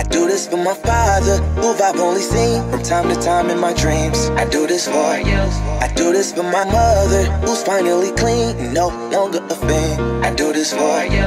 I do this for my father, who I've only seen from time to time in my dreams. I do this for you. I do this for my mother, who's finally clean and no longer a fiend. I do this for you.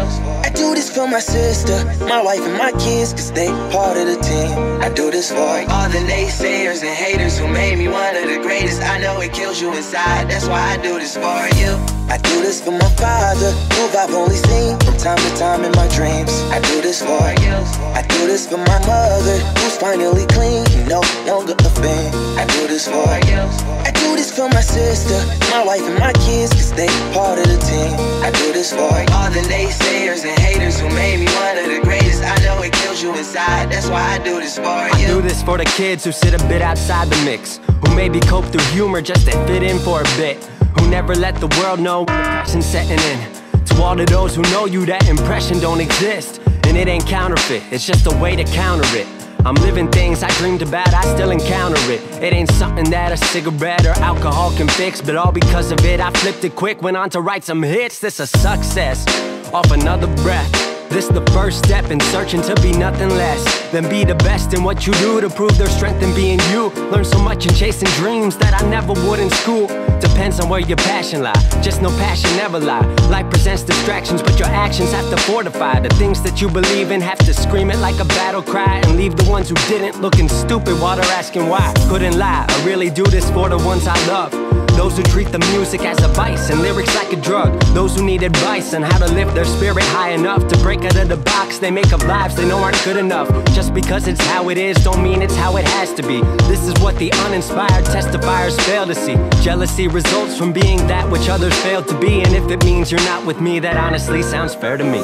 I do this for my sister, my wife and my kids, cause they part of the team. I do this for you. All the naysayers and haters who made me one of the greatest, I know it kills you inside, that's why I do this for you. I do this for my father, who I've only seen from time to time in my dreams. I do this for you. I do this for my mother, who's finally clean, no longer a fiend. I do this for you. I do this for my sister, my wife and my kids, cause they part of the team. I do this for you. All the naysayers and haters who made me one of the greatest, I know it kills you inside, that's why I do this for you. I do this for the kids who sit a bit outside the mix, who maybe cope through humor just to fit in for a bit, who never let the world know passion's setting in. To all of those who know you, that impression don't exist, and it ain't counterfeit, it's just a way to counter it. I'm living things I dreamed about, I still encounter it. It ain't something that a cigarette or alcohol can fix, but all because of it I flipped it quick, went on to write some hits. This a success, off another breath. This the first step in searching to be nothing less than be the best in what you do, to prove their strength in being you. Learn so much in chasing dreams that I never would in school. Depends on where your passion lies, just no passion ever lie. Life presents distractions, but your actions have to fortify. The things that you believe in have to scream it like a battle cry, and leave the ones who didn't looking stupid while they're asking why. Couldn't lie, I really do this for the ones I love. Those who treat the music as a vice and lyrics like a drug. Those who need advice on how to lift their spirit high enough to break out of the box they make of lives they know aren't good enough. Just because it's how it is don't mean it's how it has to be. This is what the uninspired testifiers fail to see. Jealousy results from being that which others fail to be, and if it means you're not with me, that honestly sounds fair to me.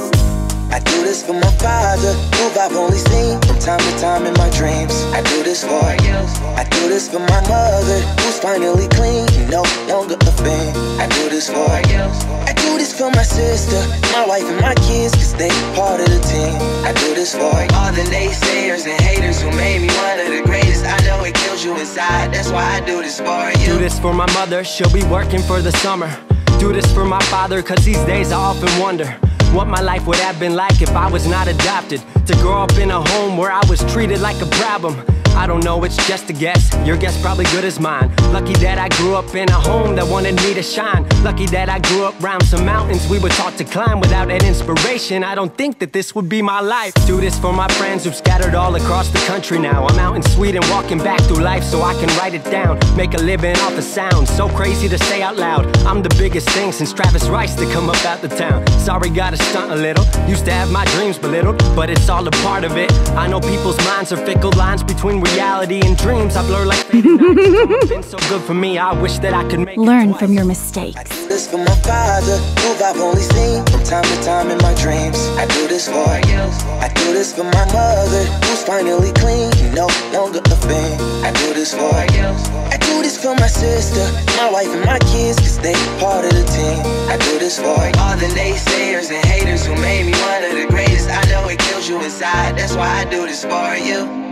I do this for my father, who I've only seen from time to time in my dreams. I do this for you. I do this for my mother, who's finally clean, no longer a fiend. I do this for you. I do this for my sister, my wife and my kids, cause they part of the team. I do this for you. All the naysayers and haters who made me one of the greatest, I know it kills you inside, that's why I do this for you. Do this for my mother, she'll be working for the summer. Do this for my father, cause these days I often wonder what my life would have been like if I was not adopted, to grow up in a home where I was treated like a problem. I don't know, it's just a guess, your guess probably good as mine. Lucky that I grew up in a home that wanted me to shine. Lucky that I grew up round some mountains we were taught to climb. Without that inspiration, I don't think that this would be my life. Do this for my friends who've scattered all across the country now. I'm out in Sweden walking back through life so I can write it down. Make a living off the sound, so crazy to say out loud. I'm the biggest thing since Travis Rice to come up out the town. Sorry, gotta stunt a little, used to have my dreams belittled, but it's all a part of it. I know people's minds are fickle, lines between reality and dreams I blur like been so good for me, I wish that I could make learn from your mistakes. I do this for my father, who I've only seen from time to time in my dreams. I do this for you. I do this for my mother, who's finally clean, no longer a fiend. I do this for you. I do this for my sister, my wife and my kids, cause they part of the team. I do this for you. All the naysayers and haters who made me one of the greatest, I know it kills you inside, that's why I do this for you.